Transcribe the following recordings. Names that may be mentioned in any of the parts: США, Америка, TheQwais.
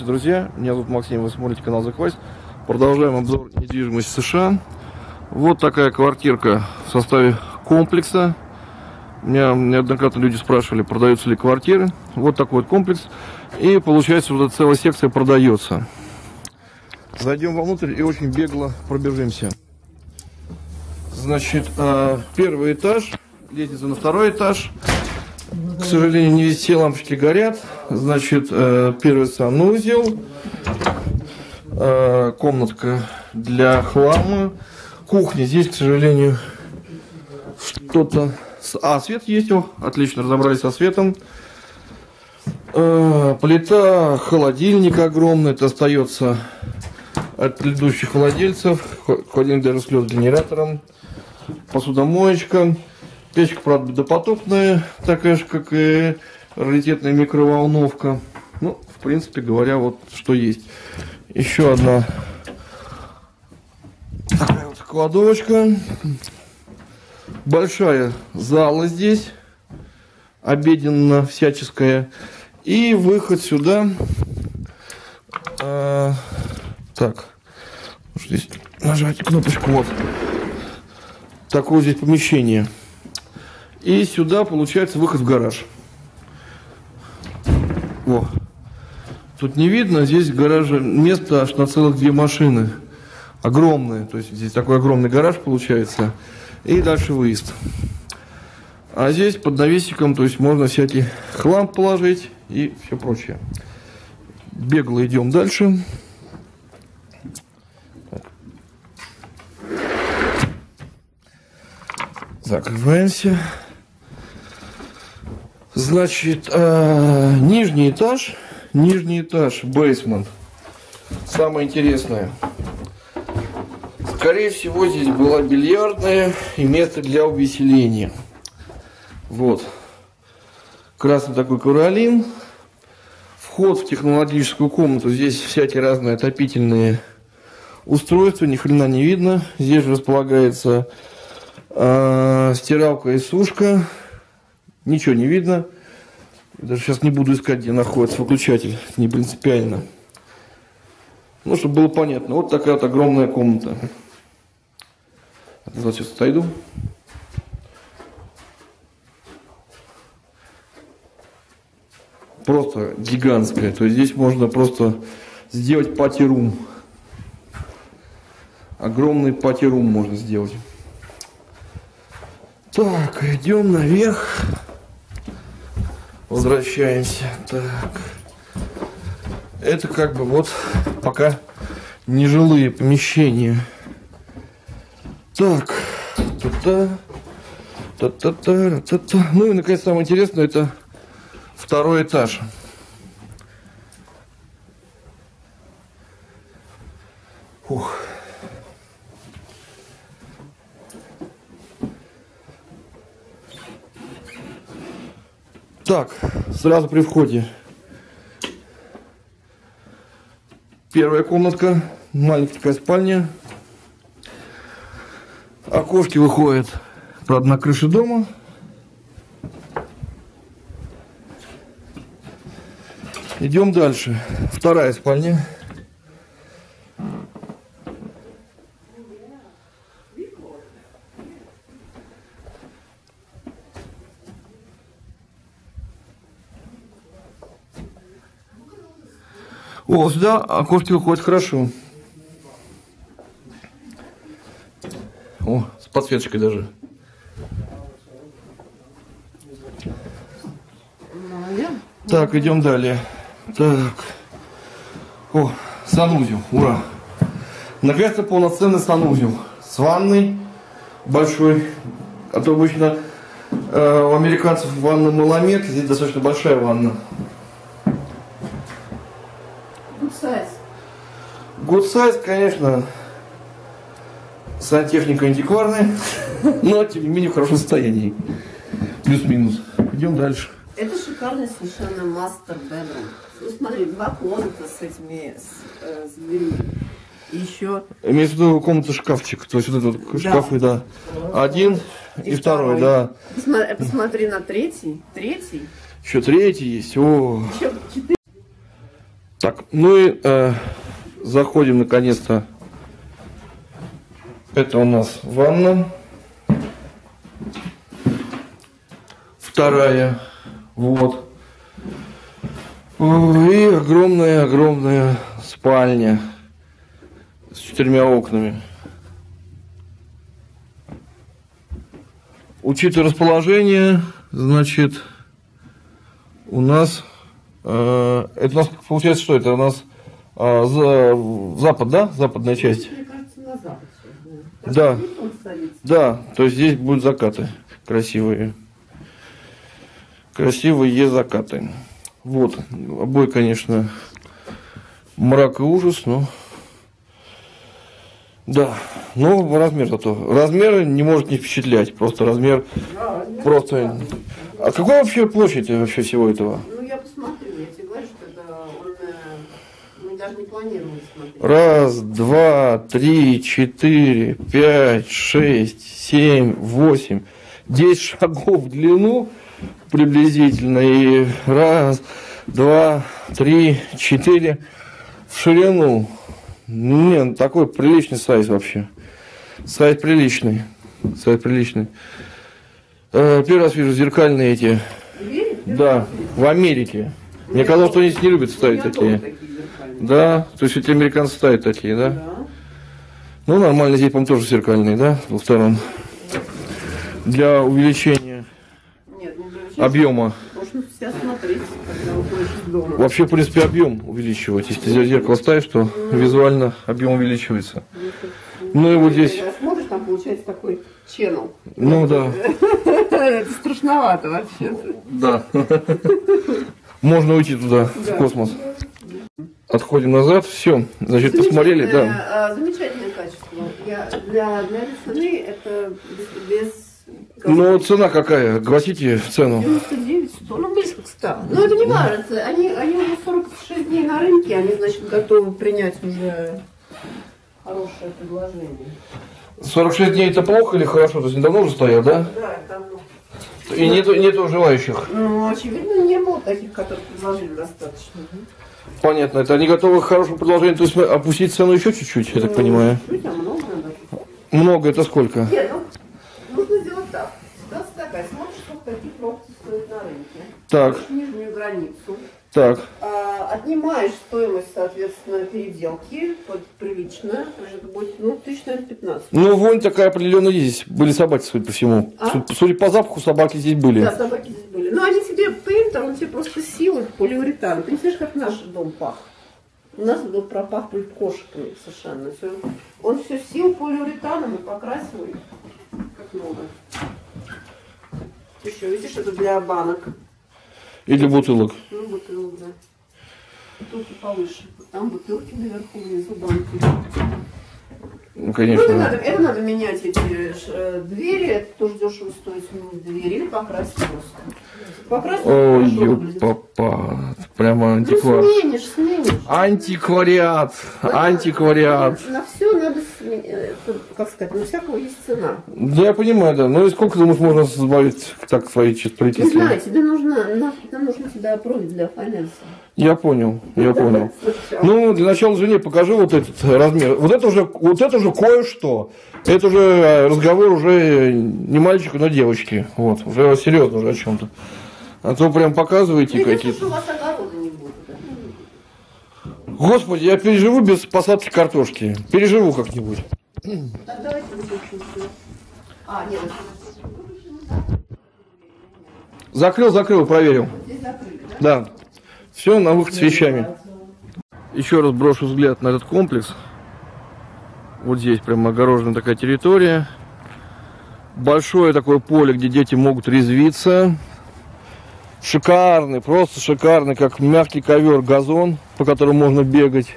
Друзья, меня зовут Максим, вы смотрите канал TheQwais. Продолжаем обзор недвижимости США. Вот такая квартирка в составе комплекса. Меня неоднократно люди спрашивали, продаются ли квартиры. Вот такой вот комплекс. И получается, вот эта целая секция продается. Зайдем вовнутрь и очень бегло пробежимся. Значит, первый этаж, лестница на второй этаж. К сожалению, не все лампочки горят. Значит, первый санузел, комнатка для хлама, кухня. Здесь, к сожалению, что-то... свет есть, отлично, разобрались со светом. Плита, холодильник огромный, это остается от предыдущих владельцев. Холодильник даже с лед-генератором. Посудомоечка. Печка, правда, допотопная, такая же, как и раритетная микроволновка. Ну, в принципе говоря, вот что есть. Еще одна такая вот кладовочка. Большая зала здесь, обеденно всяческая. И выход сюда. Так, здесь нажать кнопочку, вот. Такое здесь помещение. И сюда получается выход в гараж. О, тут не видно, здесь гаража место аж на целых две машины. Огромные, то есть здесь такой огромный гараж получается. И дальше выезд. А здесь под навесиком, то есть можно всякий хлам положить и все прочее. Бегло идем дальше. Закрываемся. Значит, нижний этаж, бейсмент. Самое интересное. Скорее всего, здесь была бильярдная и место для увеселения. Вот. Красный такой коралин. Вход в технологическую комнату. Здесь всякие разные отопительные устройства. Ни хрена не видно. Здесь же располагается стиралка и сушка. Ничего не видно. Даже сейчас не буду искать, где находится выключатель. Не принципиально. Ну, чтобы было понятно. Вот такая вот огромная комната. Сейчас отойду. Просто гигантская. То есть здесь можно просто сделать пати-рум. Огромный пати-рум можно сделать. Так, идем наверх. Возвращаемся. Так. Это как бы вот пока нежилые помещения. Так. Ну и, наконец, самое интересное, это второй этаж. Фух. Так, сразу при входе. Первая комнатка, маленькая такая спальня. Окошки выходят, правда, на крыше дома. Идем дальше. Вторая спальня. О, сюда окошки выходят хорошо. О, с подсветочкой даже. Так, идем далее. Так. О, санузел. Ура! Наконец-то полноценный санузел. С ванной большой. А то обычно у американцев ванна маломет. Здесь достаточно большая ванна. Good size, конечно, сантехника антикварная, но тем не менее в хорошем состоянии. Плюс-минус. Идем дальше. Это шикарный совершенно мастер-бедрум. Ну, смотри, два комната с этими дверьми. Еще. Имеется в виду комната-шкафчик. То есть вот этот вот шкаф, да. Один и второй, да. Посмотри на третий. Еще третий есть. О. Еще четыре. Так, ну и заходим наконец-то. Это у нас ванна. Вторая. Вот. И огромная-огромная спальня с 4 окнами. Учитывая расположение, значит, у нас, это у нас получается, что это у нас запад, да, западная часть? Мне кажется, на запад. Да, да, то есть здесь будут закаты красивые, красивые закаты. Вот, обои, конечно, мрак и ужас, но... Да, но размер зато. Размер не может не впечатлять, просто размер... Да, просто... Да. А какая вообще площадь вообще всего этого? Ну, я посмотрю, я тебе говорю, что это он... Мы даже не планировали смотреть. 1, 2, 3, 4, 5, 6, 7, 8, 10 шагов в длину приблизительно, и 1, 2, 3, 4 в ширину. Нет, такой приличный сайт вообще. Сайт приличный. Сайт приличный. Первый раз вижу зеркальные эти. Да, в Америке. Мне казалось, что они здесь не любят ставить такие. Да, то есть эти американцы ставят такие, да? Ну, нормально, здесь, по-моему, тоже зеркальные, да, во втором. Для увеличения объема. Вообще, в принципе, объем увеличивается. Если ты зеркало ставишь, то визуально объем увеличивается. Ну и вот здесь... Когда смотришь, там получается такой channel. Ну да. Это страшновато вообще. Да. Можно уйти туда, в космос. Отходим назад. Все. Значит, посмотрели, да. Замечательное качество. Для цены это без... Ну, цена какая? Гласите цену. 99, 100, ну, близко к 100. Ну, это не важно. Они уже 46 дней на рынке, они, значит, готовы принять уже хорошее предложение. 46 дней это плохо или хорошо? То есть недавно уже стоят, да? Да, давно. И нету желающих? Ну, очевидно, не было таких, которые предложили достаточно. Понятно. Это они готовы к хорошему предложению, то есть опустить цену еще чуть-чуть, я так понимаю? Чуть-чуть, а много надо. Много это сколько? Нет, ну, так. Нижнюю границу. Так. Отнимаешь стоимость, соответственно, переделки под приличную. Это будет, ну, 15. Ну, вонь такая определенно есть. Были собаки, судя по всему. А? Судя по запаху, собаки здесь были. Да, собаки здесь были. Но они тебе принтер, он тебе просто силы полиуретан. Ты не знаешь, как наш дом пах. У нас был пропахнут кошками совершенно. Он все сил полиуретаном и покрасил их. Как много. Еще, видишь, это для банок. И для бутылок. Ну, бутылок, да. Бутылки повыше. Там бутылки наверху, внизу банки. Ну, конечно. Ну, это надо менять эти двери. Это тоже дешево стоит, сменить двери. Или покрасить просто. Покрасить. Ой, ёпапа. Прямо антиквариат. Ну, сменишь. Антиквариат. Антиквариат. На все надо сменить. Как сказать, на всякого есть цена. Да, я понимаю, да. Ну, и сколько, думаешь, можно избавить так свои чистые? Не знаю, тебе нужно... Нам нужно тебя опробить для финанса. Я понял, я понял. Ну, для начала, извини, покажи вот этот размер. Вот это уже кое-что. Это уже разговор уже не мальчика, но девочки. Вот, уже серьезно уже о чем-то. А то прям показываете какие-то. Господи, я переживу без посадки картошки. Переживу как-нибудь. Так, давайте выключим. А, нет. Закрыл, проверил. Да. Все на выход с вещами. Еще раз брошу взгляд на этот комплекс. Вот здесь прям огорожена такая территория. Большое такое поле, где дети могут резвиться. Шикарный, просто шикарный, как мягкий ковер, газон, по которому можно бегать.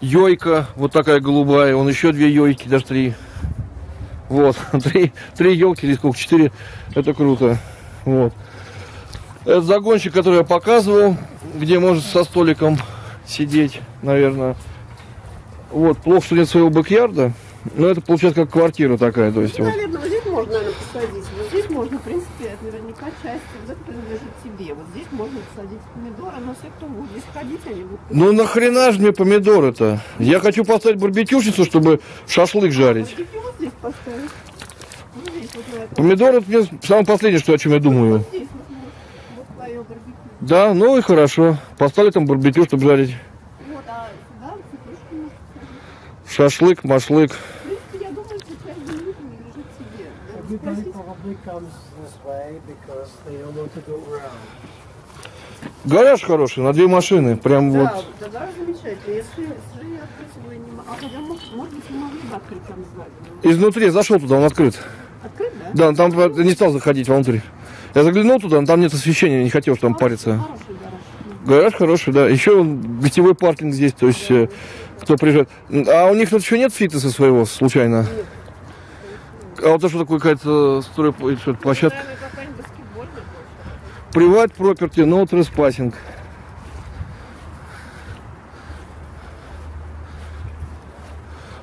Йойка вот такая голубая. Вон еще 2 йойки, даже 3. Вот, 3 елки или сколько, 4. Это круто. Вот. Это загончик, который я показывал, где можно со столиком сидеть, наверное. Вот, плохо, что нет своего бэк-ярда, но это получается как квартира такая. То есть, наверное, вот здесь можно, наверное, посадить. Вот здесь можно, в принципе, наверняка часть вот принадлежит тебе. Вот здесь можно посадить помидоры, но все, кто будет здесь ходить, они будут... Ну нахрена ж мне помидоры-то? Я хочу поставить барбекюшницу, чтобы шашлык жарить. Барбекю вот здесь поставить. Вот здесь, вот на этом. Помидоры это мне самое последнее, что, о чем я думаю. Вот здесь, вот твое барбекю. Да, ну и хорошо. Поставлю там барбекю, чтобы жарить. Вот, а сюда цветушки можно садить. Шашлык, машлык. Гараж хороший, на две машины, прям да, вот. Да, гараж замечательный. Если открыть его, а хотя, может быть, не могли бы открыть там сзади. Изнутри я зашел туда, он открыт. Открыт, да? Да, там я не стал заходить внутрь. Я заглянул туда, но там нет освещения, не хотел там париться. Хороший гараж. Гараж хороший, да. Еще гостевой паркинг здесь, то есть, да, кто приезжает. А у них тут еще нет фитнеса своего, случайно? Нет. А вот это что такое, какая-то стройплощадка? Приват, проперти, но треспасинг.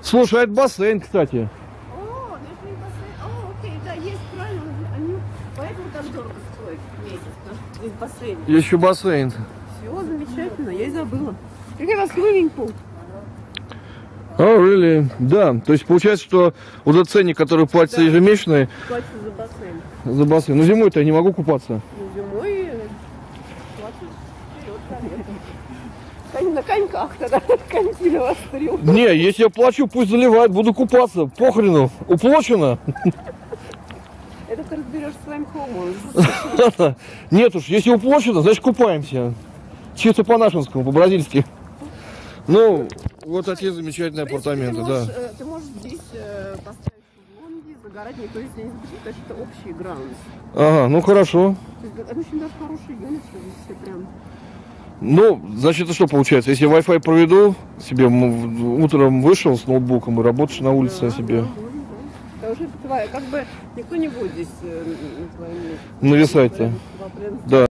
Слушай, а это бассейн, кстати. О, даже не бассейн. О, окей, да, есть, правильно. Они поэтому так дорого стоит месяц, потому что здесь бассейн. Еще бассейн. Все замечательно, я и забыла. Как раз swimming pool. Oh, really? Да, то есть получается, что вот этот ценник, который платится, да, ежемесячный, платится за бассейн. За бассейн. Ну зимой-то я не могу купаться. Ну зимой платишь вперед, конечно. На коньках тогда, коньки на вас трёх. Не, если я плачу, пусть заливают, буду купаться, похрену, уплочено. Это ты разберешь своим хомом. Нет уж, если уплочено, значит купаемся. Чисто по-нашенскому, по-бразильски. Ну... Вот такие замечательные апартаменты, да. Ты можешь здесь поставить лонги, загорать, то есть они запишут какие-то общие граунды. Ага, ну хорошо. Это очень даже хорошие юниты здесь все прям. Ну, значит, это что получается? Если я Wi-Fi проведу себе, утром вышел с ноутбуком и работаешь на улице, да, себе. Да, да. Это уже твоя, как бы никто не будет здесь нависать-то. Да.